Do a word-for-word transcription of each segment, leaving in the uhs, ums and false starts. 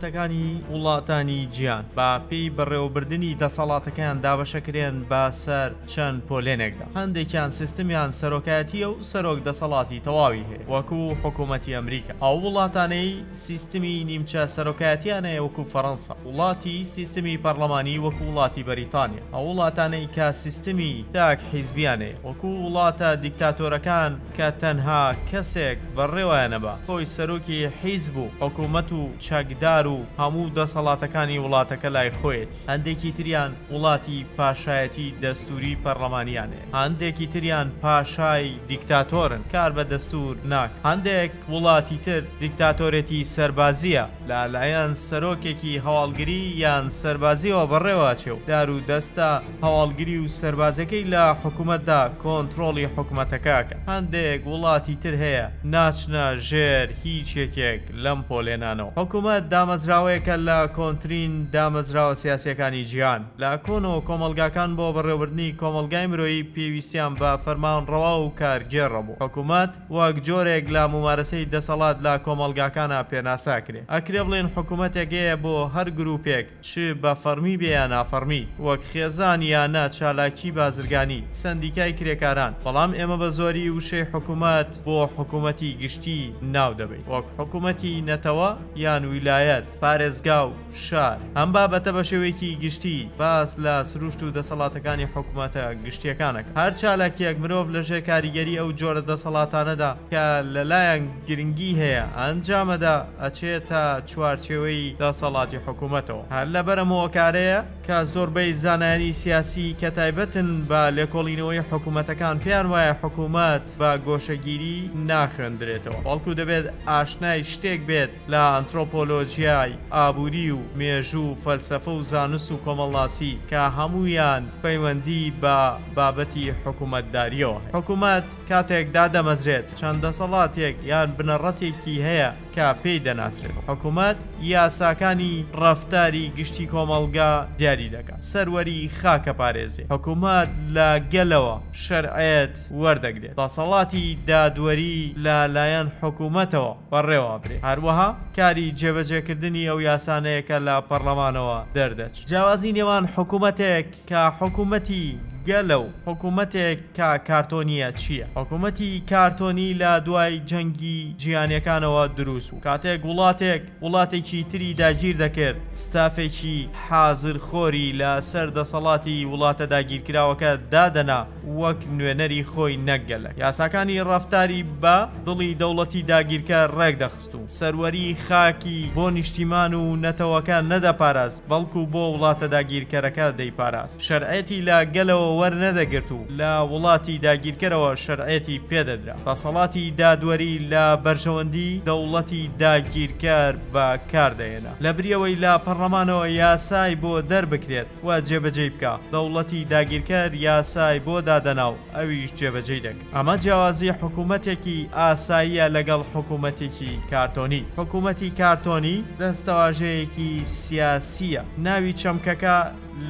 سەرۆکایەتەکانی وڵاتانی جیان با پێی بەڕێوەبردننی دەسەڵاتەکەیان دابەشەکرێن با سەر چەند پۆلێنێکدا هەندێکیان سیستمیان سەرۆکایەتی و سەرۆک دەسەڵاتی تەواوی هەیە وەکو حکوومەتی ئەمریکا ئەو وڵاتانەی سیستمی نیمچە سەرۆکایەتیانەیە وەکو فەڕەنسا وڵاتی سیستمی پەرلەمانی وەکو وڵاتی بەریتانیا ئەو وڵاتانەی کە سیستمی تاک حیزبیانەیە وەکو وڵاتە دیکتاتۆرەکان کە تەنها کەسێک بەڕێوایانەبا خۆی سەرۆکی حیزب و حکوومەت و چەکدار و هەموو دەسەڵاتەکانی وڵاتەکە لای خۆیەتی هەندێکی تریان وڵاتی پاشایەتی دەستوری پەرلەمانیانێ هەندێکی تریان پاشای دیکتاتۆرن کار بە دەستور ناک هەندێک وڵاتی تر دیکتاتۆرەتی سەربازیە لەلایەن سەرۆکێکی هەواڵگری یان سەربازیەوە بەڕێوەچێ و دار و دەستە هەواڵگری و سەربازەکەی لە حکوومەتدا کۆنتترۆڵی حکوومەتەکەکە هەندێک وڵاتی تر هەیە ناچنە ژێر هیچێکێک لەم پۆلێنانەوە حکوومەت دامەزراوەیەکە لە کۆنتترین دامەزراوە سیاسیەکانی جیان لە کۆنەوە کۆمەلگاکان بۆ بەڕێوەبردننی کۆمەلگای مرۆیی پێویستیان بە فەرمانڕەوا و کارگێڕەبوو حکوومەت وەک جۆرێک لە مومارەسەی دەسەڵات لە کۆمەلگاکانە پێناساکرێ ئەکرێ بڵێن حکوومەتێکەیە بۆ هەر گروپێک چ بە فەرمی بێیان نافەرمی وەک خێزان یانە چالاکی بازرگانی سندیکای کرێکاران بەڵام ئێمە بە زۆری وشەی حکوومەت بۆ حکوومەتی گشتی ناو دەبێت وەک حکوومەتی نەتەوە یان ویلایەت پارێزگا و شار ئەم بابەتە بە شێوەیەکی گشتی باس لە سروشت و دەسەڵاتەکانی حکوومەتە گشتیەکانە هەر چالاکیەک مرۆڤ لەژێر کاریگەری ئەو جۆرە دەسەڵاتانەدا کە لەلایەن گرنگی هەیە ئەنجامەدا ئەچێتە چوارچێوەی دەسەڵاتی حکوومەتەوە هەر لەبەرەمەوە کارەیە کە زۆربەی زانایانی سیاسی کە تایبەتن بە لێکۆڵینەوەی حکوومەتەکان پێیان وایە حکوومەت بە گۆشەگیری ناخندرێتەوە بەڵکو دەبێت ئاشنای شتێک بێت لە ئەنترۆپۆلۆژیای ئابووری و مێژوو و فەلسەفە و زانست و کۆمەڵاسی کە هەموویان پەیوەندی بە بابەتی حکوومەتداریەوە حکوومەت کاتێکدا دەمەزرێت چەندە سەڵاتێک یان بنەڕەتێکی هەیە کە پێی دەناسرێت حکوومەت یاساکانی ڕفتاری گشتی کۆمەلگا دیاری دەکات سەروەری خاکە پارێزێ حکوومەت لە گەلەوە شەرعێت وەردەگرێت دەسەڵاتی دادوەری لەلایەن حکوومەتەوە بەڕێوەبرێ هەروەها کاری جێبەجێکردنی ئەو یاسانەیەکە لە پەرلەمانەوە دەردەچێت جیاوازی نێوان حکوومەتێک کە حکوومەتی گەلە و حکوومەتێک کا کارتۆنیە چییە؟ حکوومەتی کارتۆنی لە دوای جەنگی جیهانیەکانەوە دروست و کاتێک وڵاتێک وڵاتێکی تری داگیر دەکرد ستافێکی حازرخۆری لە سەر دەسەڵاتی وڵاتە داگیرکراوەکە دادەنا وەک نوێنەری خۆی نەگەلە یاساکانی ڕفتاری بە دڵی دەوڵەتی داگیرکە ڕێکدەخست و سەروەری خاکی بۆ نیشتیمان و نەتەوەکە نەدەپاراست بەڵکو بۆ وڵاتە داگیرکەرەکە دەیپاراست شەرعەتی لە گەلەوە وەرنەدەگرت و لە وڵاتی داگیرکەرەوە شەرعەتی پێدەدرا دەسەڵاتی دادوەری لە بەرژەوەندی دەوڵەتی داگیرکار بەکاردەهێنا لە بریەوەی لە پەرلەمانەوە یاسای بۆ دەربکرێت و جێبەجێ بکە دەوڵەتی داگیرکار یاسای بۆ دادەناو ئەویش جێبەجێ دەکات ئەمە جیاوازی حکوومەتێکی ئاساییە لەگەڵ حکوومەتێکی کارتۆنی حکوومەتی کارتۆنی دەستەواژەیەکی سیاسیە ناوی چەمکەکە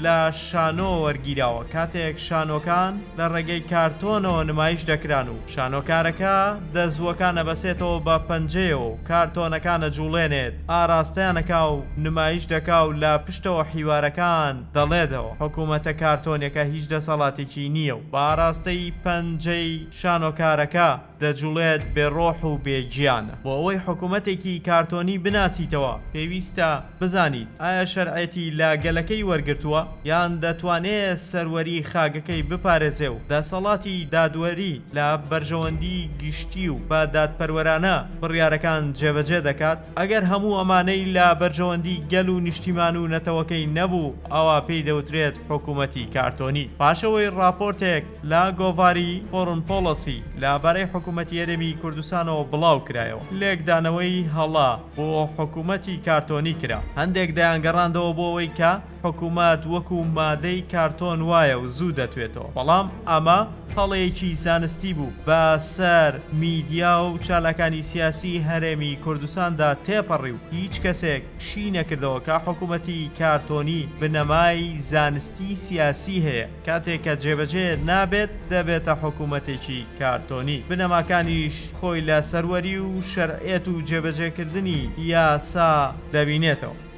لە شانۆ وەرگیراوە کاتێک شانۆکان لە ڕێگەی کارتۆنەوە نمایش دەکران و شانۆکارەکە دەزوەکانە بەسێتەوە بە پەنجێ و کارتۆنەکانە جوڵێنێت ئاراستەیانەکە و نمایش دەکا و لە پشتەوە حیوارەکان دەڵێتەوە حکوومەتە کارتۆنیەکە هیچ دەسەڵاتێکی نییە و باڕاستەی پەنجەی شانۆکارەکە دەجوڵێت بێڕۆح و بێگیانە بۆ ئەوەی حکوومەتێکی کارتۆنی بناسیتەوە پێویستە بزانیت ئایا شەرعەتی لە گەلەکەی وەرگرتووە یان دەتوانێت سەروەری خاگەکەی بپارێزێ و دەسەڵاتی دادوەری لە بەرژەوەندی گشتی و بە دادپەروەرانە بڕیارەکان جێبەجێ دەکات ئەگەر هەموو ئەمانەی لە بەرژەوەندی گەل و نیشتیمان و نەتەوەکەی نەبوو ئەوە پێی دەوترێت حکوومەتی کارتۆنی پاشەوەی راپۆرتێک لە گۆڤاری فۆرن پۆڵسی لەبارەی حکوومەتی یەرێمی کوردستانەوە بڵاو کرایەوە لێکدانەوەی هەڵا بۆ حکوومەتی کارتۆنی کرا هەندێک دەیانگەڕاندەوە بۆ ئەوەی کە حکوومەت وەکو مادەی کارتۆن وایە و زوو دەتوێتەوە، بەڵام ئەمە هەڵەیەکی زانستی بوو بە سەر میدیا و چالەکانی سیاسی هەرێمی کوردستاندا تێپەڕی و هیچ کەسێک شی نەکردەوە کە حکوومەتی کارتۆنی بنەمای زانستی سیاسی هەیە، کاتێک کە جێبەجێ نابێت دەبێتە حکوومەتێکی کارتۆنی. بنەماکانیش خۆی لە سەروەری و شەرعێت و جێبەجێکردنی یاسا دەبینێتەوە.